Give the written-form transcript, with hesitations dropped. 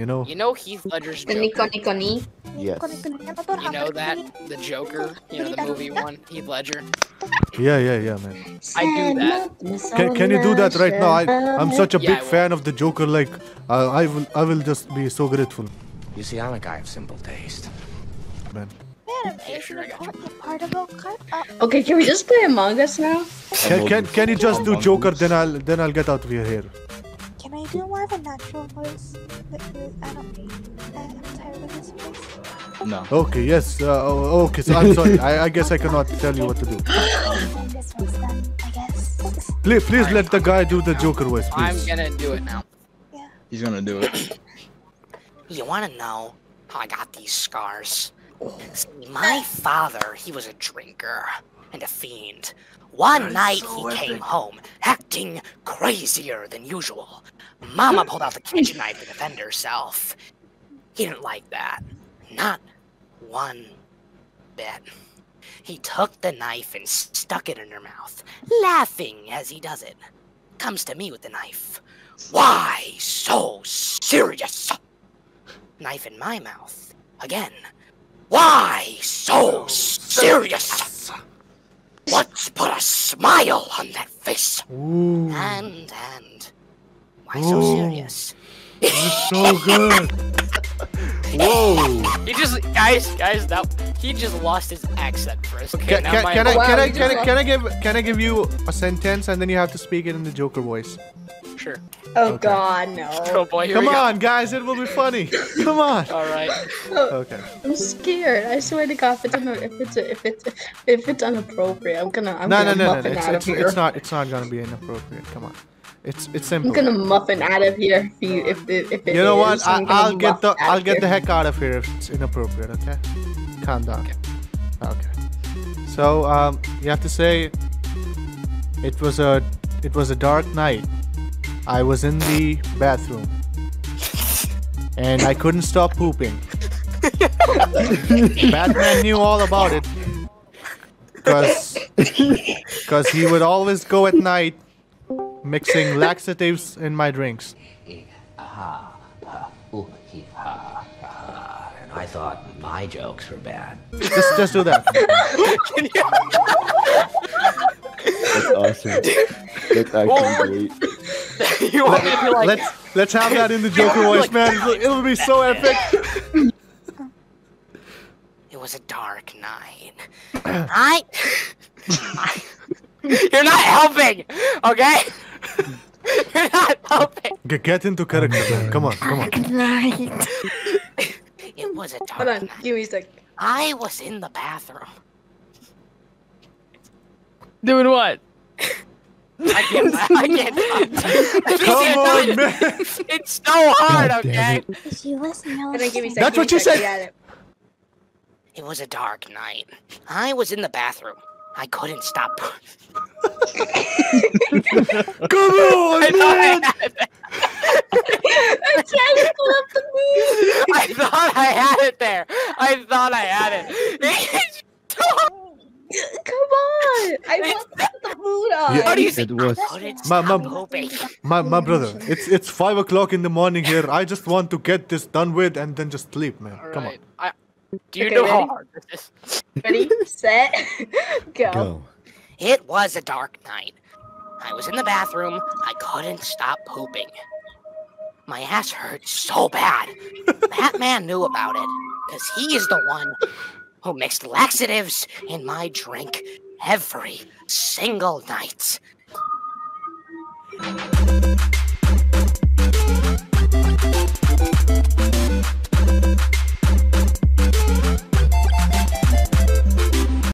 You know Heath Ledger's Joker? Yes. You know that? The Joker? You know, the movie one? Heath Ledger? Yeah, man. I do that. Can you do that right now? I'm such a big fan of the Joker, like, I will just be so grateful. You see, I'm a guy of simple taste. Man. Yeah, sure, I got you. Okay, can we just play Among Us now? Can you just do Joker, then I'll get out of here. Can I do more of a natural voice? I'm tired of this voice. No. Okay, yes. Okay, so I'm sorry. I guess I cannot tell you what to do. Please let the guy do the Joker voice, please. I'm gonna do it now. Yeah. He's gonna do it. You wanna know how I got these scars? See, my father, he was a drinker and a fiend. One night he came home acting crazier than usual. Mama pulled out the kitchen knife to defend herself. He didn't like that. Not one bit. He took the knife and stuck it in her mouth, laughing as he does it. Comes to me with the knife. Why so serious? Knife in my mouth. Again. Why so serious? What's put a smile on that face? Ooh. And why so serious? That's so good. Whoa! He just guys that he just lost his accent for a second. Can I give you a sentence and then you have to speak it in the Joker voice? Sure. Oh okay. God, no. Oh boy, come on, guys, it will be funny. Come on. All right. Okay. I'm scared. I swear to God, if it's inappropriate, I'm gonna muffin out of here. It's not gonna be inappropriate. Come on. It's simple. I'm gonna muffin out of here if it is. You know what? I'll get the heck out of here if it's inappropriate. Okay. Calm down. Okay. So you have to say it was a dark night. I was in the bathroom and I couldn't stop pooping. Batman knew all about it because he would always go at night mixing laxatives in my drinks. And I thought my jokes were bad. Just do that. That's awesome. That's actually great. Let's have that in the Joker voice, man. It'll be so epic. It was a dark night. You're not helping, okay? You're not helping. Get into character, man. Come on. It was a dark night. Hold on, give me a sec. I was in the bathroom. Doing what? I can't. Come on, man. It's so hard, okay? That's what you said. It was a dark night. I was in the bathroom. I couldn't stop. Come on, man. I can't pull up the move. I thought I had it there. I thought I had it. Come on! I want to put the mood on! Yeah, my brother, it's 5 o'clock in the morning here. I just want to get this done with and then just sleep, man. Right. Come on. Do you know how hard this is? Ready, set, go. It was a dark night. I was in the bathroom. I couldn't stop pooping. My ass hurt so bad. Batman knew about it, because he is the one who mixed laxatives in my drink every single night.